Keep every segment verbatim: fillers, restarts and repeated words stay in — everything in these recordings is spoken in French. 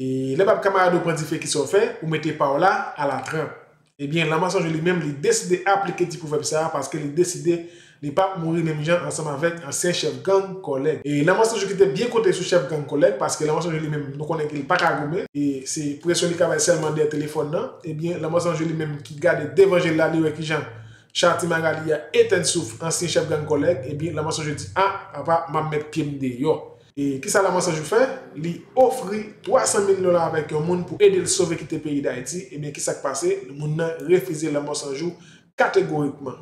Et les papes camarades de pontifiés qui sont faits, vous mettez par là à la trempe. Eh bien, la mensonge lui-même, il décide d'appliquer du proverbe ça parce qu'il décidé de ne pas mourir même gens ensemble avec ancien chef gang collègue. Et la mensonge qui était bien côté sous chef gang collègue parce que la mensonge lui-même, nous connaissons qu'il n'est pas cagoumé. Et c'est pression qui avait seulement des téléphones. Non? Eh bien, la mensonge lui-même qui garde d'évangile là, lui, qui gens. Chanty Magali a Eten Souf, ancien chef gang collègue, et bien la mensonge dit ah, on va m'a mettre pied dehors. Et qui ça la mensonge fait? Li offrit trois cent mille dollars avec un monde pour aider le sauver quitter le pays d'Haïti, et bien qui ça passé? Le monde a refusé la mensonge catégoriquement.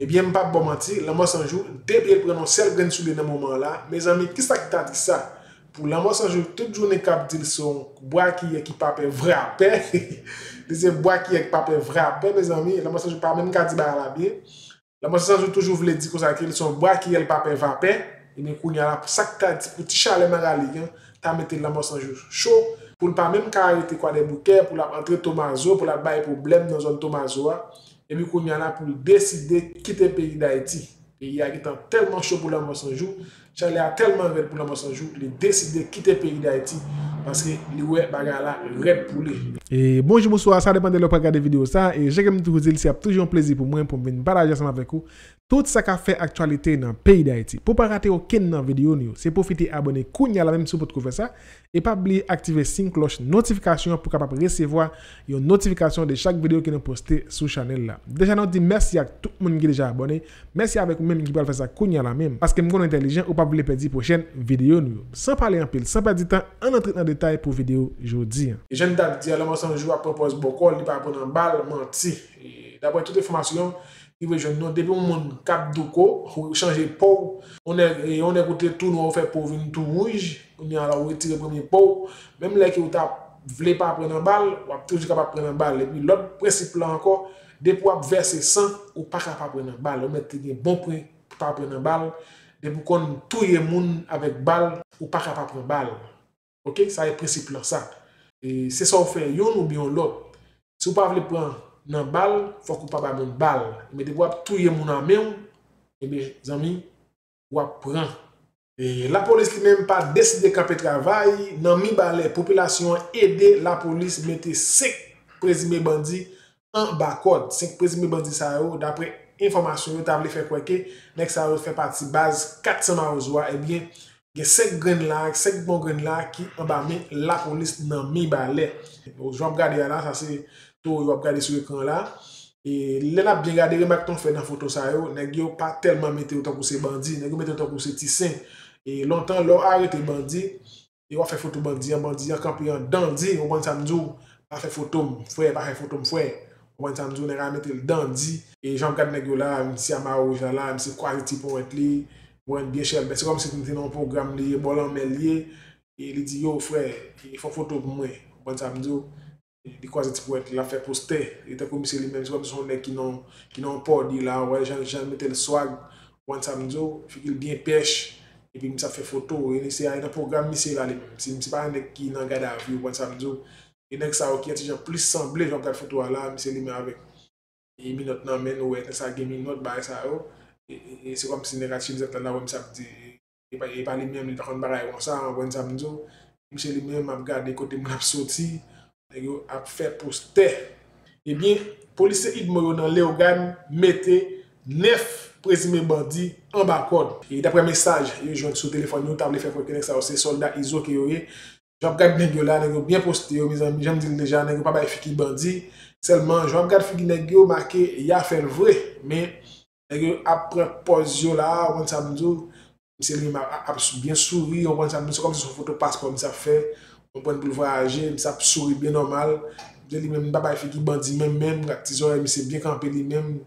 Et bien m'pas bon menti, la mensonge depuis prend un seul grain sous le moment là, mes amis, qui ça t'a dit ça? Pour la mensonge toute journée cap dit son bois qui est qui pape vrai. Dese bois qui est pape vrai, mes amis, la mensonge pas même ka di ba la bien. La mensonge toujours voulait dire ça qu'ils sont bois qui est pape vrai, et ne kounya la ça ka dit pour ti chale magali, ta mettre la mensonge chaud pour pas même ka arrêter quoi des bouquets pour la entrer Tomazo pour la bail problème dans zone Tomazo et puis kounya la pour décider quitter pays d'Haïti. Pays a étant tellement chaud pour la mensonge, Charlie a tellement rêvé pour la mensonge, il a décidé de quitter le pays d'Haïti parce que lui est bagala rêve pour lui. Et bonjour, bonsoir, ça dépend de l'opéra de la vidéo ça. Et j'aime toujours dire que c'est toujours un plaisir pour moi pour me partager ensemble avec vous tout ce qui fait actualité dans le pays d'Haïti. Pour ne pas rater aucune vidéo, c'est profiter d'abonner à la même chose pour trouver ça. Et pas oublier d'activer la cloche notification pour capable recevoir une notification de chaque vidéo que nous postez sur la chaîne. Déjà, nous disons merci à tout le monde qui est déjà abonné. Merci avec vous-même qui va faire ça à la même. Parce que nous sommes intelligents ou pas vous perdre la prochaine vidéo. Sans parler en pile, sans perdre du temps, on entre dans le détail pour la vidéo aujourd'hui. Et je ne t'ai dit, alors, on joue à propos beaucoup, il ne va pas prendre une balle, menti. D'après toute information, il veut jouer non. Depuis on monte cap d'Oko, on change de peau, on est on écoute tout, on fait pour une tout rouge, on est alors retiré premier peau. Même là qui on t'a voulait pas prendre une balle, on est toujours capable de prendre une balle. Et puis l'autre principe là encore, depuis on verser sang, on pas capable prendre une balle, on met des bons points pour pas prendre une balle. Depuis qu'on touille le monde avec balle, on pas capable prendre une balle. Ok, ça est principe là ça. Et c'est ça qu'on fait, yon ou bien l'autre. Si vous ne voulez pas prendre une balle, il faut que vous ne preniez pas une balle. Mais de voir tout le monde en main, et bien, les amis, vous prenez. Et la police même pas décidé de camper travail, nan mi balè, population aide la police mette cinq présumés bandits en bas code. cinq présumés bandits ça yo, d'après information, vous avez fait quoi que, nek ça yo fait partie base quatre cents marozois, et bien, il y a cinq graines là, cinq bons graines là qui en bas la police dans mi balai. Je vais regarder là, ça c'est tout, je vais regarder sur l'écran là. Et là, bien regardé, remarque ton fait dans la photo ça, n'est pas tellement mettre autant pour ces bandits, n'est pas autant pour ces tissins. Et longtemps, l'on a arrêté bandit, et on fait photo bandit, un bandit, un campier, un dandy, on va samedi, pas fait photo, frère, pas fait photo, frère. On va samedi, on va mettre le dandy, et j'en regarde n'est là, monsieur Amaro, là, monsieur Quality pour être là. C'est comme si tu étais dans un programme lié, bon an lié, et il dit yo frère, il faut photo pour moi. Bon samedi, il croise tu pour être là faire poster, il était comme si lui-même comme son mec qui non qui non pas dit là, ouais, j'en j'en mettait le swag. Bon samedi, il bien pêche et puis ça fait photo, il c'est un programme ici là lui-même. C'est pas un mec qui n'en garde à vue bon samedi. Et nèg ça qui est plus semblé genre regarde photo là, c'est lui-même avec. Et minute nan men ouais, ça game minute ba ça yo. Et c'est comme si les rachis étaient là, comme ça, et pas les mêmes, ils ont parlé comme ça, comme ça, comme ça, comme ça, comme ça, comme ça, sorti ça, comme fait poster. Eh bien, police Id Moyo dans Léogane mettait neuf présumés bandits en bas code. Et d'après message, ils jouent sur le téléphone, ils ont fait connaître ça, c'est soldats I S O qui ont eu. Je regarde bien là, ils ont bien posté, mes amis, j'aime dire déjà, ils n'ont pas de fiki bandit. Seulement, je regarde fiki, ils ont marqué, il a fait le vrai, mais. Et après pause là, on s'est dit, on bien souri, on s'est dit, comme si son photo passe comme ça fait, on prend pour voyager, on s'est souri bien normal, je dis même, papa fait qui bandit même, même, c'est bien campé lui-même,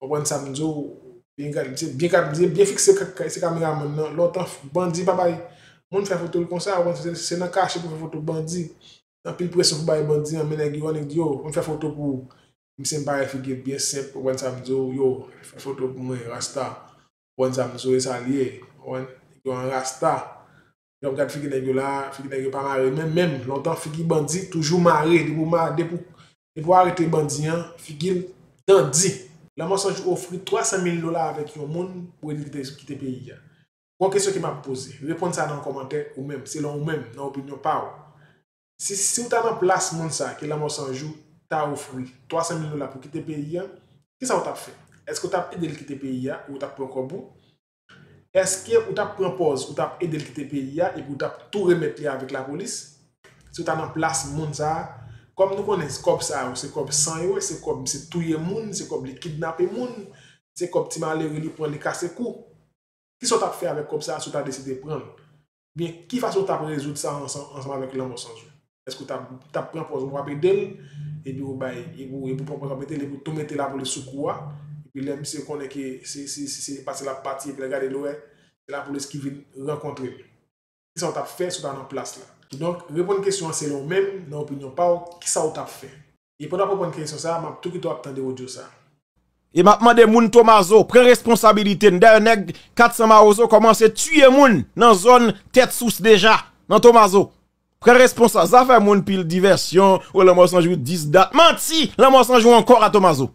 on s'est dit, bien bien fixé, c'est caméra maintenant, longtemps, bandit, papa, on fait photo comme ça, c'est dans le cachet pour faire photo bandit, on pile pression pour bandit, on fait photo pour. Je me suis dit, bien simple, je me suis dit, yo, fais photo pour moi, Rasta. Je me suis dit, ça lié, yo, un Rasta. Je regarde Fiki Negio là, Fiki Negio pas marré, même, même, longtemps, Fiki Bandit, toujours marré, pour arrêter Bandit, Fiki Dandy. La mensonge offre trois cent mille dollars avec un monde pour éviter de quitter le pays. Une question qui m'a posée, répondez ça dans les commentaires ou même, selon vous-même, dans l'opinion, pas. Si, si vous avez en place mon ça, que la mort s'en joue, tu as offert trois cent mille dollars pour quitter le pays, qu'est-ce que vous avez fait? Est-ce que vous avez aidé le quitter le pays ou vous avez pris encore bout? Est-ce que vous avez pris une pause, vous avez aidé le quitter le pays et vous avez tout remettre avec la police? Si vous avez en place mon ça, comme nous connaissons, comme ça, c'est comme sans yo, c'est comme c'est tout le monde, c'est comme les kidnapper monde, c'est comme si malheureux prend les casser cou. Qui sont à faire avec comme ça, si tu as décidé de prendre? Bien, qui façon tu as résoudre ça ensemble avec l'homme sans jeu? Est-ce que tu as pris un poison pour appeler et puis vous vous tout mettre la police sous quoi? Et puis les monsieur connaît que c'est passé la partie et puis regardez l'ouest, c'est la police qui vient rencontrer. Qui sont à faire si tu as en place là? Donc, répondre à la question, c'est nous-mêmes, dans l'opinion, pas qui ça a fait. Et pour répondre à la question, ça, m'a tout qui doit attendre audio ça. Et maintenant, des moun Tomazo, prend responsabilité. D'ailleurs, quatre cents Marozo commence à tuer moun dans la zone tête sous déjà, dans Tomazo. Prend responsabilité. Ça fait moun pile diversion, ou la mort sans joue dix dates. Menti, la mort sans joue encore à Tomazo.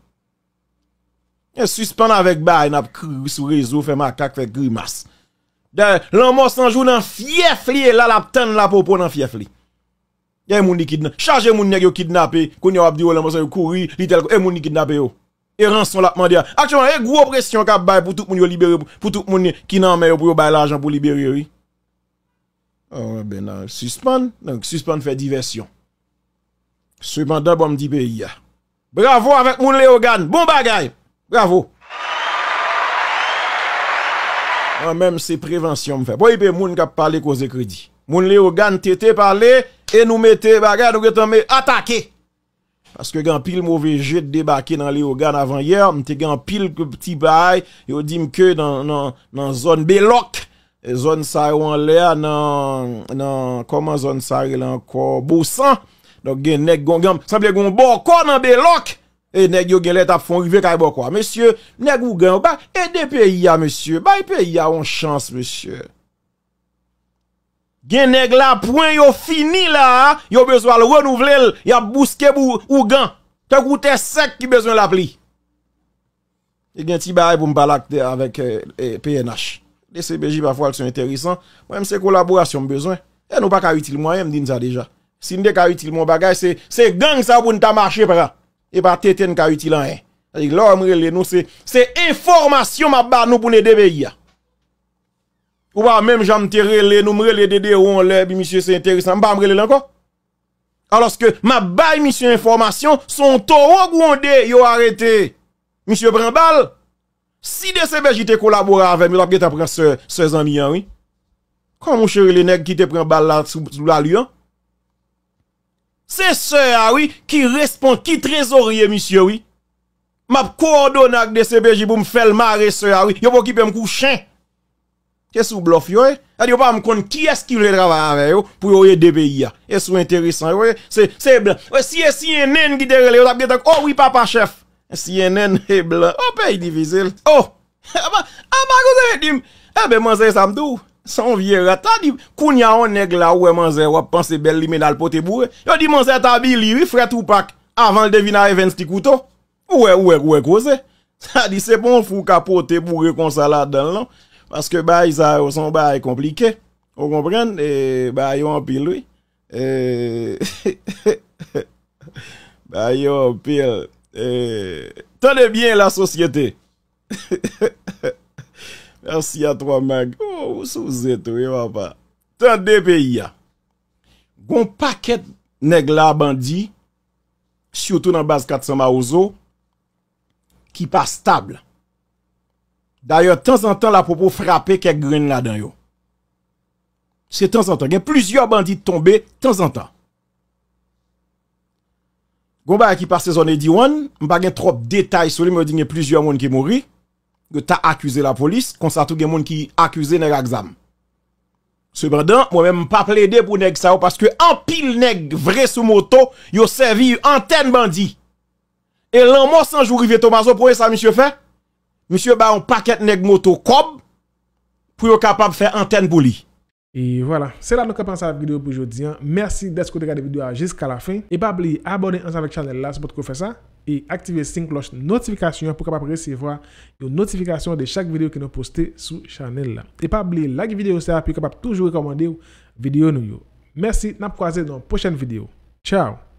Et suspend avec bail, n'a cru sur réseau, fait macaque, fait grimace. L'homme s'en joue dans fief li là la tande la popo dans fief li. Y a moun di kidnap, charge moun nèg yo kidnappé, qu'on y a abdi l'homme s'en couri, li tel et moun di kidnappé yo. Et rançon la mandé. Actuellement, y a gros pression k'ap bay pour tout moun yo libérer pour tout moun ki nan mer pour yo bay l'argent pour libérer oui. Oh ben non, suspend, donc suspend fait diversion. Cependant bon m'di pays. Bravo avec moun Léogane, bon bagay. Bravo. Même c'est prévention me fait. Bon, il y a des gens qui parlent cause crédit. Moun Léogane tete parler et nous mettez bagarre nous retombe attaquer. Parce que grand pile mauvais jet débarqué dans Léogane avant hier, m'te grand pile petit bail, yo dit que dans dans dans zone Beloc, zone ça en l'air dans dans comment zone ça là encore Boussan. Donc gen nèg gongam, semble gon bon corps dans Beloc. Et nèg yo gen lè t'a fon rive kay bokwa. Monsieur, nèg ou gen ba aider pays a monsieur. Ba pays a on chance monsieur. Gen nèg la point yo fini là, yo besoin le renouveler, y a bousquer pour ougan. Te goûter sec qui besoin la pli. Et gen ti bail pour me parler avec euh, euh, P N H. Les C B J parfois sont intéressants, même c'est collaboration besoin. Et nous pas ka utile moyen me dit ça déjà. Si nous ka utile mon bagage c'est c'est gang ça pour nous ta marcher par. Et pas tétène ka utile en. C'est-à-dire l'homme relé nous c'est c'est information m'a ba nous pour aider pays. Ou pas même j'aime te relé nous relé dédé on l'air bi monsieur c'est intéressant m'pa relé encore. Alors que m'a ba monsieur information son taureau grondé yo arrêté. Monsieur prend balle. Si D C B J te collaborer avec moi t'ap prend ce ses amis oui. Comment chéri les nèg qui te prend balle là sous la lune. C'est ceux oui, qui répond, qui trésorier, monsieur, oui. Ma coordonne avec des C B J pour me faire marrer, ceux oui. Yo pas qui peut me coucher. Qu'est-ce que vous bluffez, oui? Yo pas me connaître qui est-ce qui veut travailler avec vous pour aider pays. Est-ce que c'est intéressant, oui? C'est blanc. Si c'est C N N qui te relève, vous avez oh oui, papa chef. C N N est blanc. Oh, pays divisé. Oh! Ah, bah, vous avez dit, eh ben, moi, c'est samedi. Son vieux rat, dit, qu'on y a un nègre là où est manzé, ou pensé belle limé dans le pote bourré. Yo dit manzé tabili, oui, frère Tupac, avant le deviner Evans Tikouto. Ouais, ouais, ouais, cause. Ça dit, c'est bon, fou capote bourré comme ça là dedans, parce que bah, ça, son bah est compliqué. Vous comprenez? Et bah, yo en pile, oui. Et. Bah, yo en pile. Et. Tenez bien la société. Merci à toi, Mag. Oh, vous sous-êtes, oui, papa. Tant de pays. Gon paquet nèg la bandit, surtout dans base quatre cents Marozo, qui pas stable. D'ailleurs, de temps en temps, la propos frappe quelques graines là-dedans. C'est de temps en temps. Il y a plusieurs bandits tombés de temps en temps. Gon ba qui passe zone Ediwan, on pas trop de détails sur lui, mais il y a plusieurs monde qui mouri. Que t'as accusé la police, comme ça tout le monde qui accusé nèg exam. Cependant, moi-même pas plaidé pour nèg ça parce que en pile nèg vrai sous moto, yo servi antenne bandit. Et l'an mort sans jour rivé Tomazo pour ça monsieur fait. Monsieur ba un paquet nèg moto cob pour yo capable faire antenne pour lui. Et voilà, c'est là que nous avons pensé à la vidéo pour aujourd'hui. Merci d'être regardé la vidéo jusqu'à la fin. Et pas oublier abonner ensemble avec la chaîne là, c'est pour faire ça. Et activer la cloche de notification pour recevoir les notifications de chaque vidéo que nous postons sur la chaîne là. Et pas oublier la vidéo, c'est pour toujours recommander la vidéo. Merci, nous nous croisons dans la prochaine vidéo. Ciao!